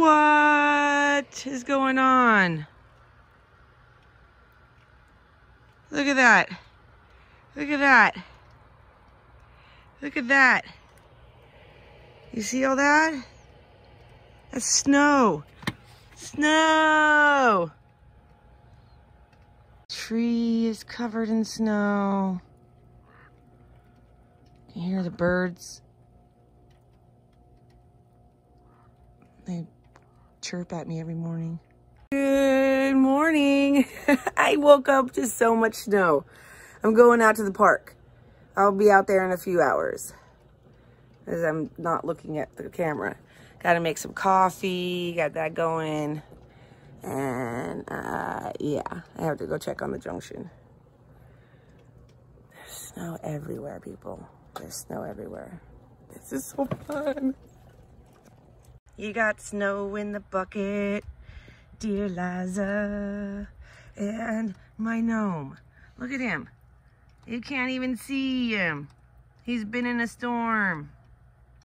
What is going on? Look at that. Look at that. Look at that. You see all that? That's snow. Snow. Tree is covered in snow. Can you hear the birds? They chirp at me every morning. Good morning. I woke up to so much snow. I'm going out to the park. I'll be out there in a few hours. As I'm not looking at the camera. Got to make some coffee. Got that going. And yeah, I have to go check on the junction. There's snow everywhere, people. There's snow everywhere. This is so fun. You got snow in the bucket, dear Liza, and my gnome. Look at him. You can't even see him. He's been in a storm.